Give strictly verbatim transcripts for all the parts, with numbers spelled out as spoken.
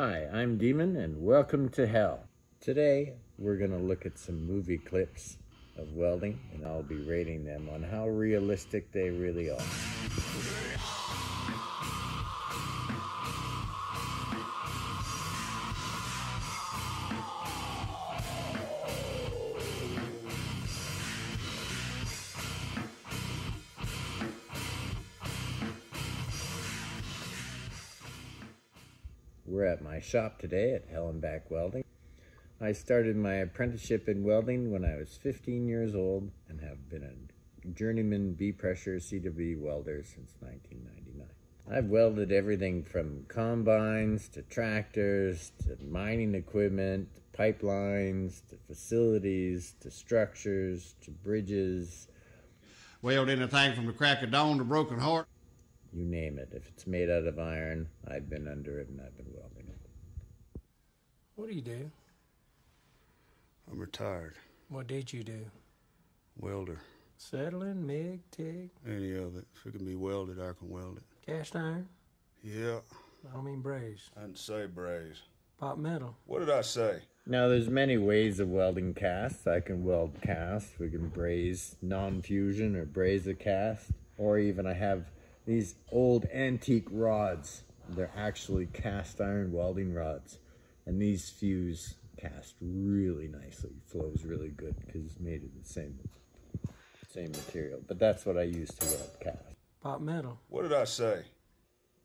Hi, I'm Demon and welcome to Hell. Today we're going to look at some movie clips of welding and I'll be rating them on how realistic they really are. We're at my shop today at Hell 'N' Back Welding. I started my apprenticeship in welding when I was fifteen years old and have been a journeyman B-pressure C W B welder since nineteen ninety-nine. I've welded everything from combines to tractors to mining equipment, to pipelines to facilities to structures to bridges. Weld anything from the crack of dawn to broken heart. You name it. If it's made out of iron, I've been under it and I've been welding it. What do you do? I'm retired. What did you do? Welder. Settling, MIG, TIG? Any of it. If it can be welded, I can weld it. Cast iron? Yeah. I don't mean braised. I didn't say braised. Pop metal. What did I say? Now, there's many ways of welding casts. I can weld cast. We can braise non-fusion or braise a cast. Or even I have these old antique rods. They're actually cast iron welding rods. And these fuse cast really nicely. Flows really good because it's made of the same, same material. But that's what I use to weld cast. Pot metal. What did I say?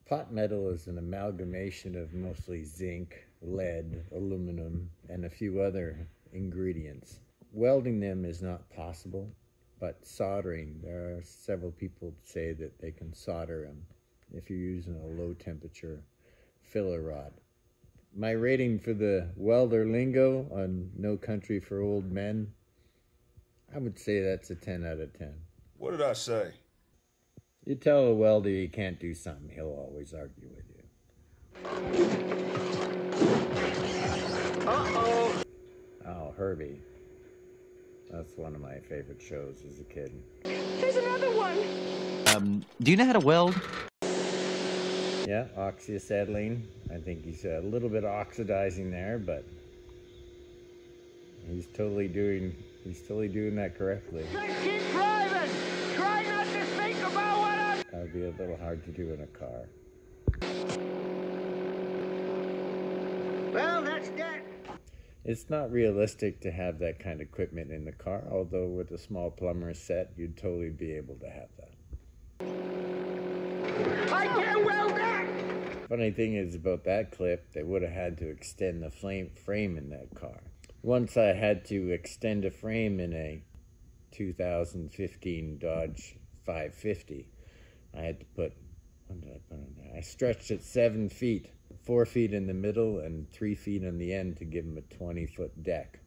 Pot metal is an amalgamation of mostly zinc, lead, aluminum, and a few other ingredients. Welding them is not possible. But soldering, there are several people that say that they can solder them if you're using a low temperature filler rod. My rating for the welder lingo on No Country for Old Men, I would say that's a ten out of ten. What did I say? You tell a welder he can't do something, he'll always argue with you. Uh-oh. Oh, Herbie. That's one of my favorite shows as a kid. There's another one! Um, do you know how to weld? Yeah, oxyacetylene. I think he's a little bit oxidizing there, but he's totally doing he's totally doing that correctly. Just keep driving! Try not to think about what I'm... That would be a little hard to do in a car. Well, that's that! It's not realistic to have that kind of equipment in the car, although with a small plumber set, you'd totally be able to have that. I can't weld that! Funny thing is about that clip, they would have had to extend the flame frame in that car. Once I had to extend a frame in a two thousand fifteen Dodge five fifty, I had to put, what did I put in there? I stretched it seven feet. Four feet in the middle and three feet on the end to give him a twenty foot deck.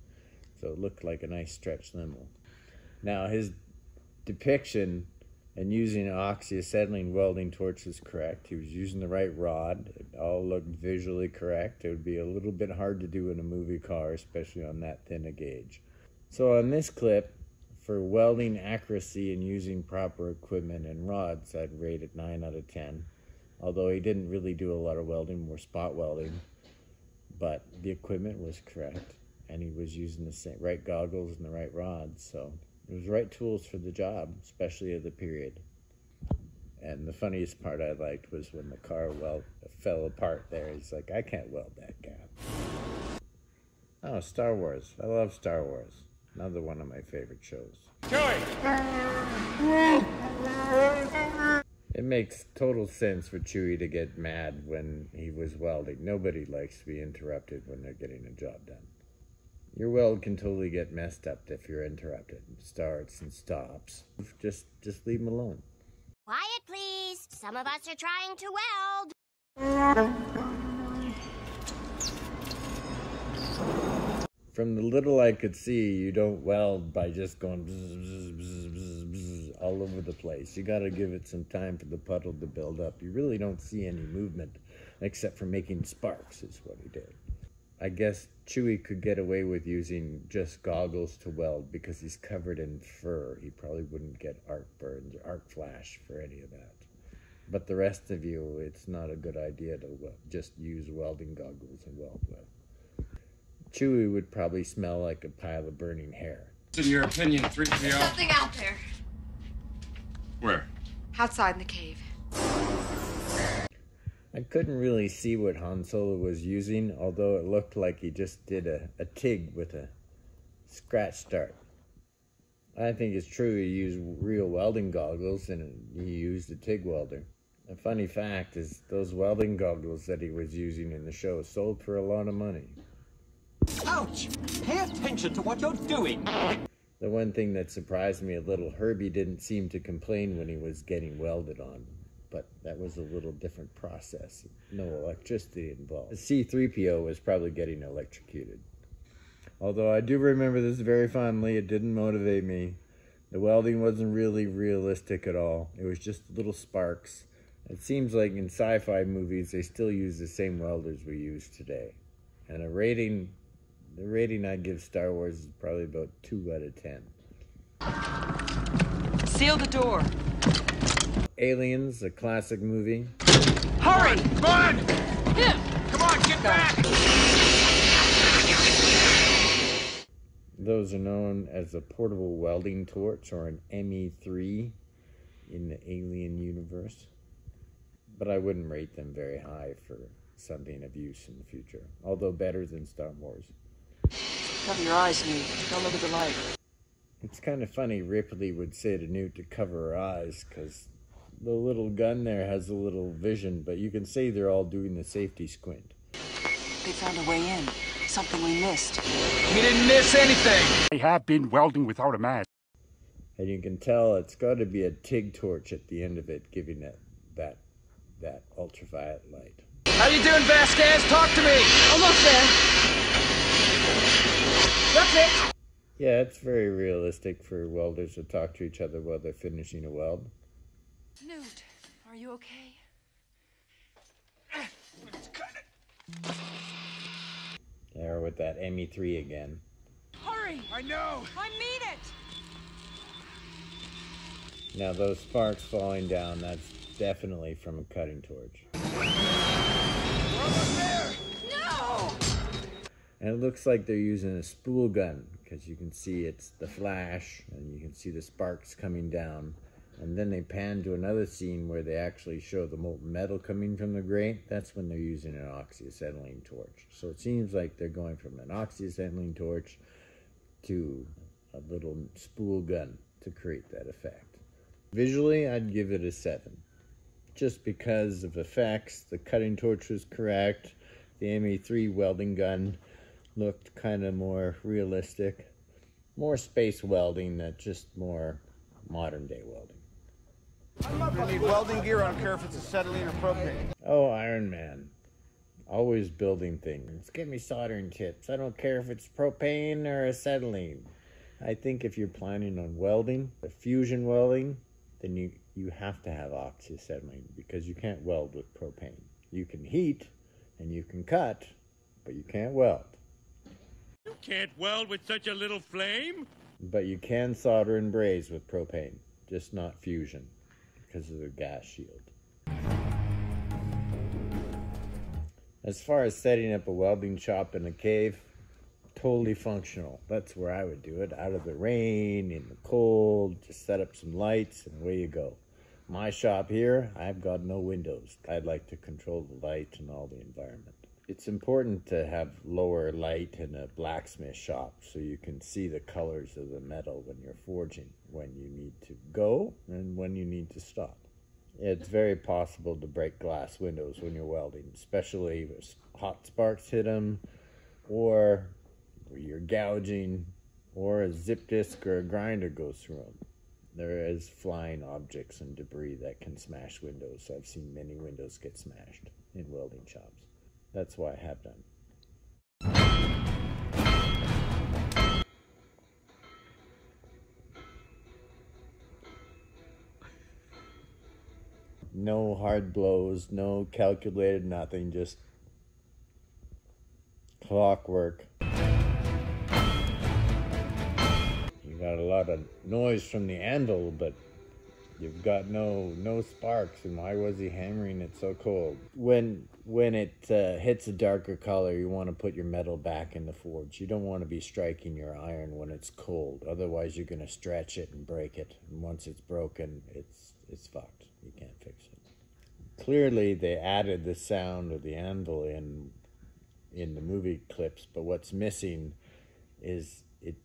So it looked like a nice stretched limo. Now his depiction and using an oxyacetylene welding torch was correct. He was using the right rod. It all looked visually correct. It would be a little bit hard to do in a movie car, especially on that thin a gauge. So on this clip, for welding accuracy and using proper equipment and rods, I'd rate it nine out of ten. Although he didn't really do a lot of welding, more spot welding, but the equipment was correct, and he was using the same, right goggles and the right rods, so it was the right tools for the job, especially of the period. And the funniest part I liked was when the car weld fell apart there. He's like, I can't weld that gap. Oh, Star Wars. I love Star Wars. Another one of my favorite shows. Joy! It makes total sense for Chewie to get mad when he was welding. Nobody likes to be interrupted when they're getting a job done. Your weld can totally get messed up if you're interrupted. It starts and stops. Just, just leave them alone. Quiet, please. Some of us are trying to weld. From the little I could see, you don't weld by just going bzz, bzz, bzz, bzz, bzz. All over the place. You gotta give it some time for the puddle to build up. You really don't see any movement except for making sparks is what he did. I guess Chewie could get away with using just goggles to weld because he's covered in fur. He probably wouldn't get arc burns or arc flash for any of that. But the rest of you, it's not a good idea to just use welding goggles and weld with. Chewie would probably smell like a pile of burning hair. In your opinion, three P O? There's something out there. Where? Outside in the cave. I couldn't really see what Han Solo was using, although it looked like he just did a, a TIG with a scratch start. I think it's true he used real welding goggles and he used a TIG welder. A funny fact is those welding goggles that he was using in the show sold for a lot of money. Ouch! Pay attention to what you're doing! The one thing that surprised me a little, Herbie didn't seem to complain when he was getting welded on. But that was a little different process. No electricity involved. The C three P O was probably getting electrocuted. Although I do remember this very fondly, it didn't motivate me. The welding wasn't really realistic at all. It was just little sparks. It seems like in sci-fi movies, they still use the same welders we use today. And a rating, the rating I give Star Wars is probably about two out of ten. Seal the door. Aliens, a classic movie. Hurry! Run! Yeah. Come on, get back! Those are known as a portable welding torch, or an M E three in the Alien universe. But I wouldn't rate them very high for something of use in the future. Although better than Star Wars. Cover your eyes, Newt. Don't look at the light. It's kind of funny Ripley would say to Newt to cover her eyes, because the little gun there has a little vision, but you can see they're all doing the safety squint. They found a way in. Something we missed. We didn't miss anything! I have been welding without a mask. And you can tell it's got to be a TIG torch at the end of it, giving it that, that ultraviolet light. How you doing, Vasquez? Talk to me! Almost there. That's it! Yeah, it's very realistic for welders to talk to each other while they're finishing a weld. Newt, are you okay? It's kinda... There with that M E three again. Hurry! I know! I mean it! Now those sparks falling down, that's definitely from a cutting torch. We're almost there! No! And it looks like they're using a spool gun, because you can see it's the flash, and you can see the sparks coming down. And then they pan to another scene where they actually show the molten metal coming from the grate. That's when they're using an oxyacetylene torch. So it seems like they're going from an oxyacetylene torch to a little spool gun to create that effect. Visually, I'd give it a seven. Just because of effects, the cutting torch was correct. The M E three welding gun looked kind of more realistic. More space welding, that's just more modern day welding. I need welding gear, I don't care if it's acetylene or propane. Oh, Iron Man. Always building things. Give me soldering tips. I don't care if it's propane or acetylene. I think if you're planning on welding, the fusion welding, then you, you have to have oxyacetylene because you can't weld with propane. You can heat and you can cut, but you can't weld. You can't weld with such a little flame? But you can solder and braze with propane, just not fusion. Because of the gas shield. As far as setting up a welding shop in a cave, totally functional. That's where I would do it. Out of the rain, in the cold, just set up some lights and away you go. My shop here, I've got no windows. I'd like to control the light and all the environment. It's important to have lower light in a blacksmith shop so you can see the colors of the metal when you're forging, when you need to go and when you need to stop. It's very possible to break glass windows when you're welding, especially if hot sparks hit them, or you're gouging, or a zip disc or a grinder goes through them. There is flying objects and debris that can smash windows. I've seen many windows get smashed in welding shops. That's why I have done. No hard blows, no calculated nothing, just clockwork. You got a lot of noise from the anvil, but You've got no no sparks, and why was he hammering it so cold? When when it uh, hits a darker color, you want to put your metal back in the forge. You don't want to be striking your iron when it's cold. Otherwise, you're going to stretch it and break it. And once it's broken, it's it's fucked. You can't fix it. Clearly, they added the sound of the anvil in in the movie clips, but what's missing is it.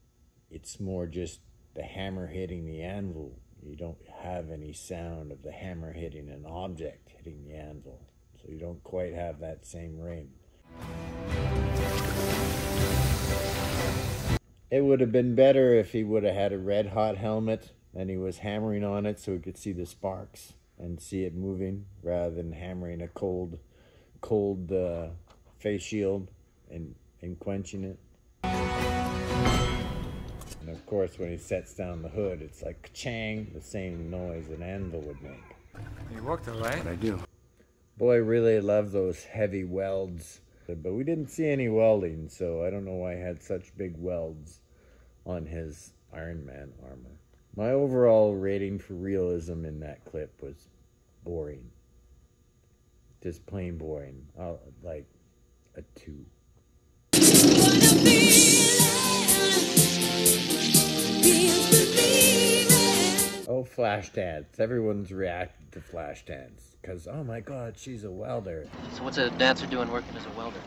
It's more just the hammer hitting the anvil. You don't have any sound of the hammer hitting an object hitting the anvil. So you don't quite have that same ring. It would have been better if he would have had a red hot helmet and he was hammering on it so he could see the sparks and see it moving, rather than hammering a cold, cold uh, face shield and, and quenching it. And of course, when he sets down the hood, it's like ka-chang, the same noise an anvil would make. You walked away. What I do. Boy, really love those heavy welds. But we didn't see any welding, so I don't know why he had such big welds on his Iron Man armor. My overall rating for realism in that clip was boring. Just plain boring. Uh, like a two. Oh, Flashdance. Everyone's reacted to Flashdance because, oh my god, she's a welder. So what's a dancer doing working as a welder?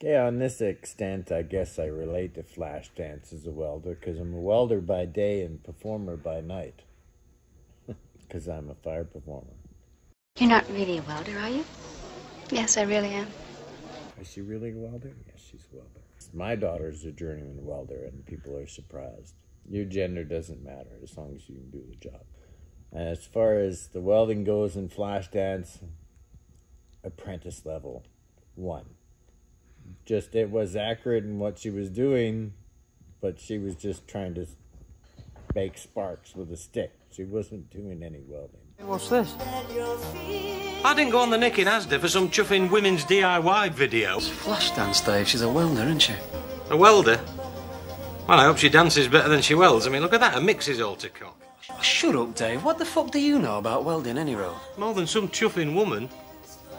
Okay, on this extent, I guess I relate to Flashdance as a welder because I'm a welder by day and performer by night. Because I'm a fire performer. You're not really a welder, are you? Yes, I really am. Is she really a welder? Yes, she's a welder. My daughter's a journeyman welder and people are surprised. Your gender doesn't matter as long as you can do the job. As far as the welding goes in Flashdance, apprentice level one. Just it was accurate in what she was doing, but she was just trying to make sparks with a stick. She wasn't doing any welding. What's this? I didn't go on the nick in Asda for some chuffing women's D I Y video. It's Flashdance, Dave. She's a welder, isn't she? A welder? Well, I hope she dances better than she welds. I mean, look at that, her mix is all to cock. Oh, shut up, Dave. What the fuck do you know about welding, anyhow? More than some chuffing woman.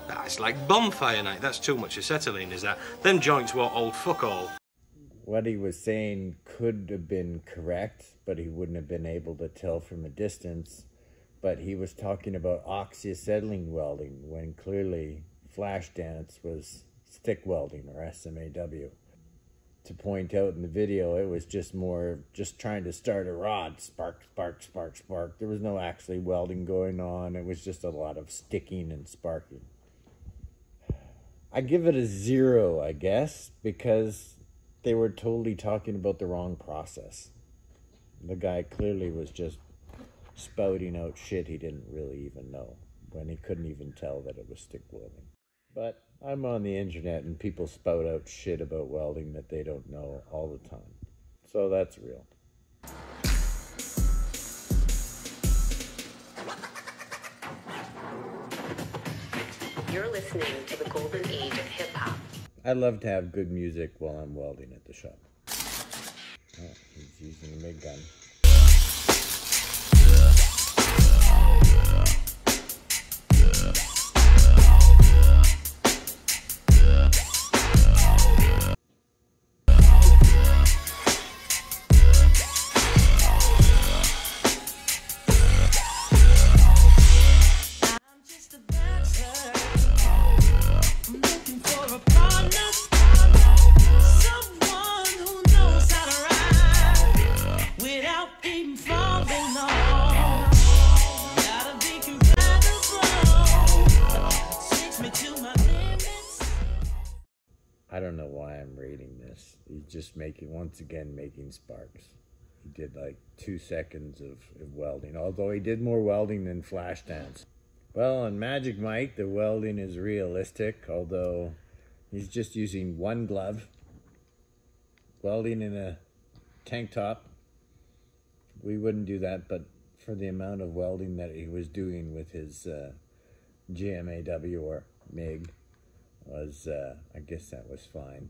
Ah, it's like bonfire night. That's too much acetylene, is that? Them joints were old fuck all. What he was saying could have been correct, but he wouldn't have been able to tell from a distance. But he was talking about oxyacetylene welding, when clearly Flashdance was stick welding, or S M A W. To point out in the video, it was just more just trying to start a rod, spark, spark, spark, spark. There was no actually welding going on. It was just a lot of sticking and sparking. I give it a zero, I guess, because they were totally talking about the wrong process. The guy clearly was just spouting out shit he didn't really even know, when he couldn't even tell that it was stick welding. But I'm on the internet and people spout out shit about welding that they don't know all the time. So that's real. You're listening to the golden age of hip hop. I love to have good music while I'm welding at the shop. Oh, he's using a big gun. Just making, once again, making sparks. He did like two seconds of, of welding, although he did more welding than Flashdance. Well, on Magic Mike, the welding is realistic, although he's just using one glove, welding in a tank top. We wouldn't do that, but for the amount of welding that he was doing with his uh, G M A W or M I G, was, uh, I guess that was fine.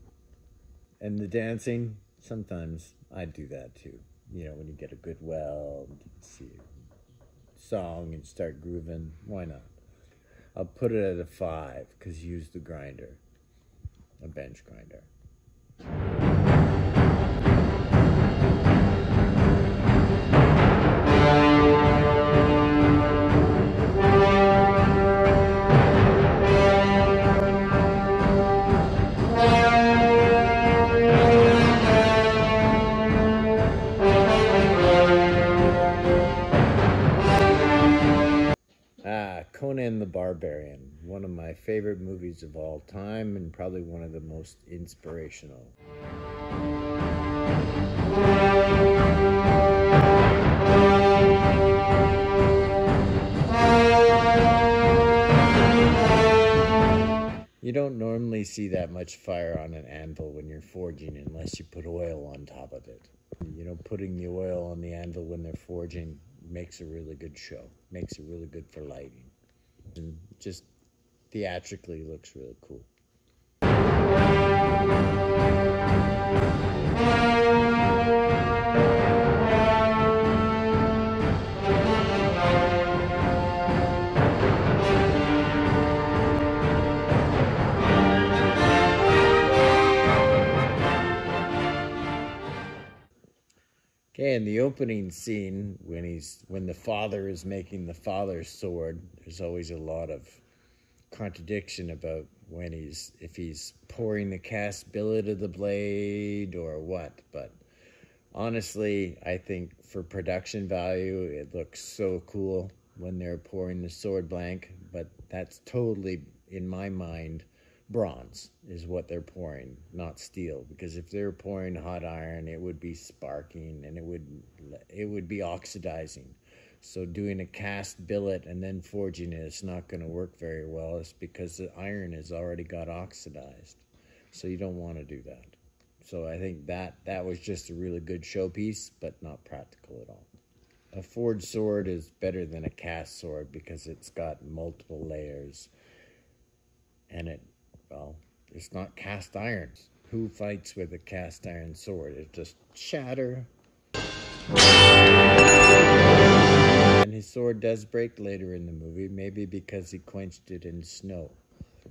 And the dancing, sometimes I do that too. you know, when you get a good weld, you can see a song and start grooving. Why not? I'll put it at a five because you use the grinder, a bench grinder. Conan the Barbarian, one of my favorite movies of all time and probably one of the most inspirational. You don't normally see that much fire on an anvil when you're forging unless you put oil on top of it. You know, putting the oil on the anvil when they're forging makes a really good show, makes it really good for lighting. And just theatrically looks really cool. Okay, in the opening scene, when he's when the father is making the father's sword, there's always a lot of contradiction about when he's if he's pouring the cast billet of the blade or what. But honestly, I think for production value, it looks so cool when they're pouring the sword blank. But that's totally, in my mind, bronze is what they're pouring, not steel, because if they're pouring hot iron, it would be sparking and it would it would be oxidizing. So doing a cast billet and then forging it, it's not going to work very well. It's because the iron has already got oxidized, so you don't want to do that. So I think that that was just a really good showpiece, but not practical at all. A forged sword is better than a cast sword because it's got multiple layers, and it well, it's not cast iron. Who fights with a cast iron sword? It just shatter. And his sword does break later in the movie, maybe because he quenched it in snow.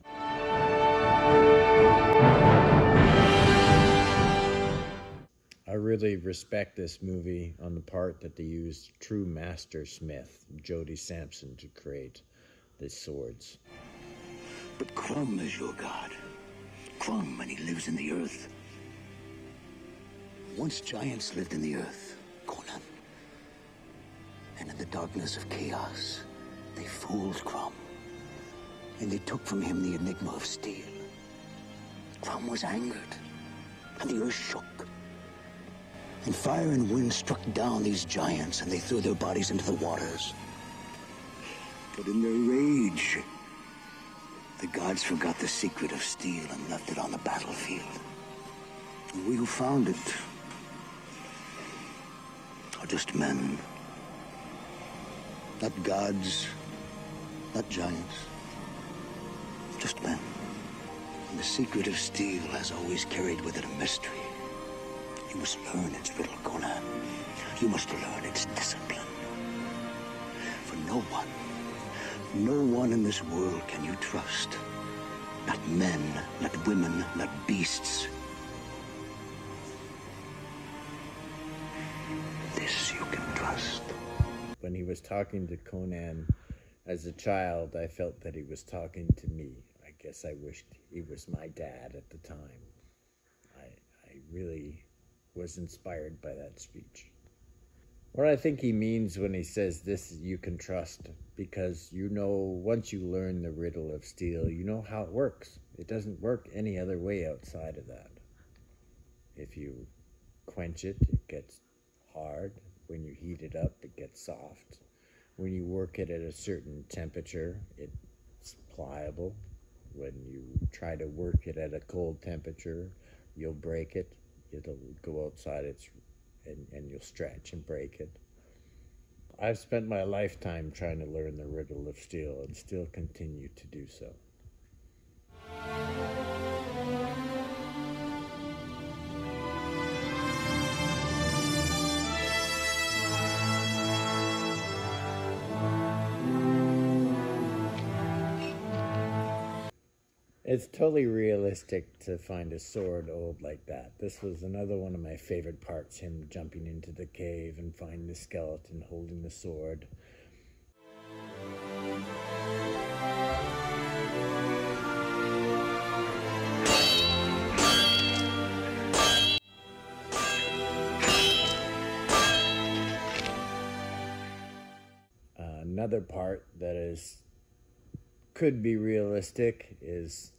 I really respect this movie on the part that they used true master smith, Jody Sampson, to create the swords. But Crumb is your god. Crumb, and he lives in the earth. Once giants lived in the earth, Conan. And in the darkness of chaos, they fooled Crumb. And they took from him the enigma of steel. Crumb was angered, and the earth shook. And fire and wind struck down these giants, and they threw their bodies into the waters. But in their rage, the gods forgot the secret of steel and left it on the battlefield. And we who found it are just men. Not gods, not giants, just men. And the secret of steel has always carried with it a mystery. You must learn its riddle, Conan. You must learn its discipline. For no one, No one in this world can you trust. Not men, not women, not beasts. This you can trust. When he was talking to Conan as a child, I felt that he was talking to me. I guess I wished he was my dad at the time. I, I really was inspired by that speech. What I think he means when he says this you can trust, because you know once you learn the riddle of steel, you know how it works. It doesn't work any other way outside of that. If you quench it, it gets hard. When you heat it up, it gets soft. When you work it at a certain temperature, it's pliable. When you try to work it at a cold temperature, you'll break it. It'll go outside its And, and you'll stretch and break it. I've spent my lifetime trying to learn the riddle of steel and still continue to do so. It's totally realistic to find a sword old like that. This was another one of my favorite parts, him jumping into the cave and finding the skeleton holding the sword. Another part that is could be realistic is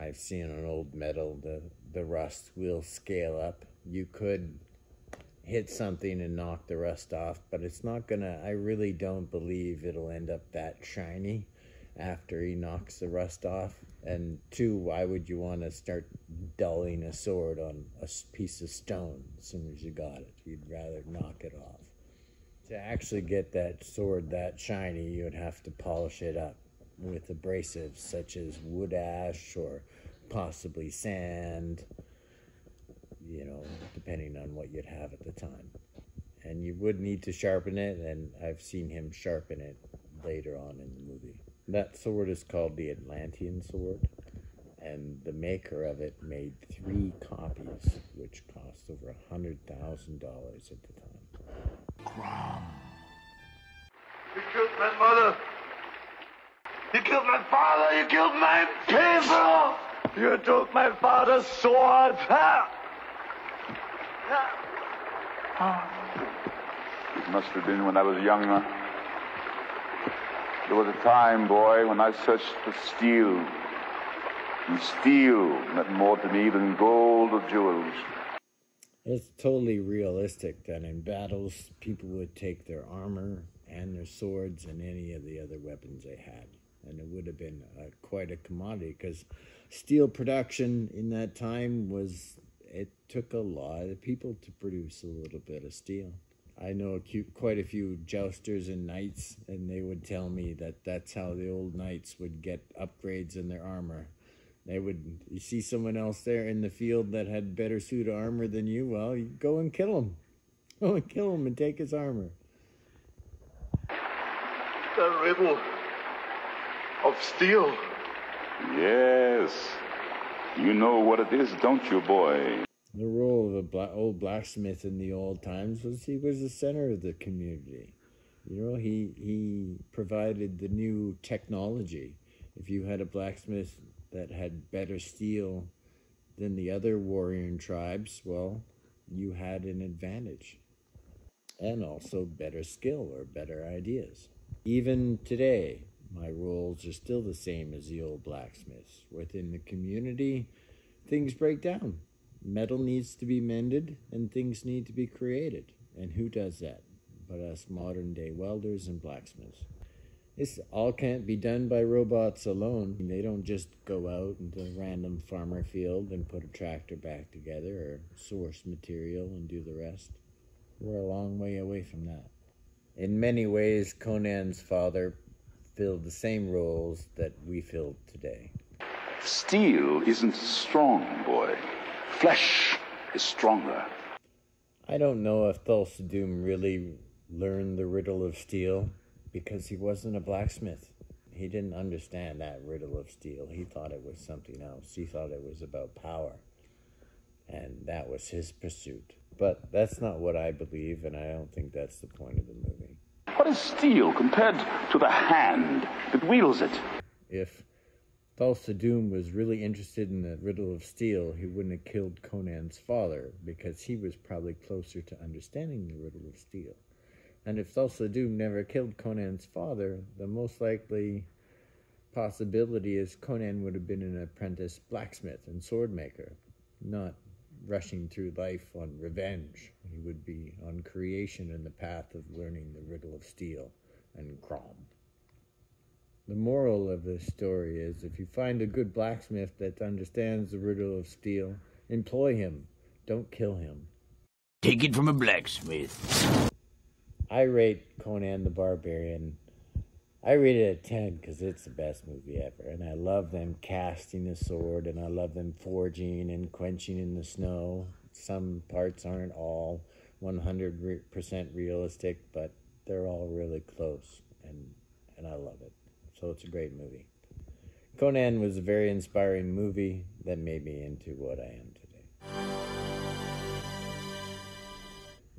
I've seen on old metal the the rust will scale up. You could hit something and knock the rust off, but it's not gonna, I really don't believe it'll end up that shiny after he knocks the rust off. And two, why would you want to start dulling a sword on a piece of stone as soon as you got it? You'd rather knock it off. To actually get that sword that shiny, you would have to polish it up with abrasives such as wood ash or possibly sand, you know, depending on what you'd have at the time. And you would need to sharpen it, and I've seen him sharpen it later on in the movie. That sword is called the Atlantean sword, and the maker of it made three copies, which cost over one hundred thousand dollars at the time. Crumb. You killed my mother. You killed my father. You killed my people. You took my father's sword. Ha! Ha! It must have been when I was younger. There was a time, boy, when I searched for steel. And steel meant more to me than gold or jewels. It's totally realistic that in battles, people would take their armor and their swords and any of the other weapons they had. And it would have been uh, quite a commodity, because steel production in that time was, it took a lot of people to produce a little bit of steel. I know quite a few jousters and knights, and they would tell me that that's how the old knights would get upgrades in their armor. They would, you see someone else there in the field that had better suit of armor than you, well, you go and kill him. Go and kill him and take his armor. The riddle of steel. Yes. You know what it is, don't you, boy? The role of a bla old blacksmith in the old times was he was the center of the community. You know, he, he provided the new technology. If you had a blacksmith that had better steel than the other warrior tribes, well, you had an advantage. And also better skill or better ideas. Even today, my roles are still the same as the old blacksmiths. Within the community, things break down. Metal needs to be mended and things need to be created. And who does that but us modern day welders and blacksmiths? This all can't be done by robots alone. They don't just go out into a random farmer field and put a tractor back together or source material and do the rest. We're a long way away from that. In many ways, Conan's father filled the same roles that we filled today. Steel isn't strong, boy. Flesh is stronger. I don't know if Thulsa Doom really learned the riddle of steel, because he wasn't a blacksmith. He didn't understand that riddle of steel. He thought it was something else. He thought it was about power. And that was his pursuit. But that's not what I believe, and I don't think that's the point of the movie. What is steel compared to the hand that wields it? If Thulsa Doom was really interested in the riddle of steel, he wouldn't have killed Conan's father, because he was probably closer to understanding the riddle of steel. And if Thulsa Doom never killed Conan's father, the most likely possibility is Conan would have been an apprentice blacksmith and sword maker, not rushing through life on revenge. He would be on creation in the path of learning the riddle of steel and Crumb. The moral of this story is if you find a good blacksmith that understands the riddle of steel, employ him. Don't kill him. Take it from a blacksmith. I rate Conan the Barbarian, I rate it a ten because it's the best movie ever. And I love them casting the sword, and I love them forging and quenching in the snow. Some parts aren't all one hundred percent realistic, but they're all really close, and, and I love it. So it's a great movie. Conan was a very inspiring movie that made me into what I am today.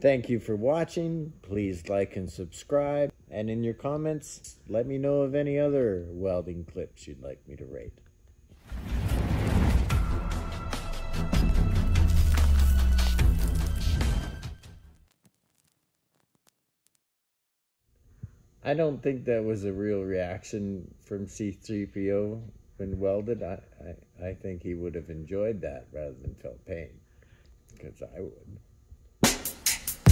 Thank you for watching. Please like and subscribe. And in your comments, let me know of any other welding clips you'd like me to rate. I don't think that was a real reaction from C three P O when welded. I, I, I think he would have enjoyed that rather than felt pain, because I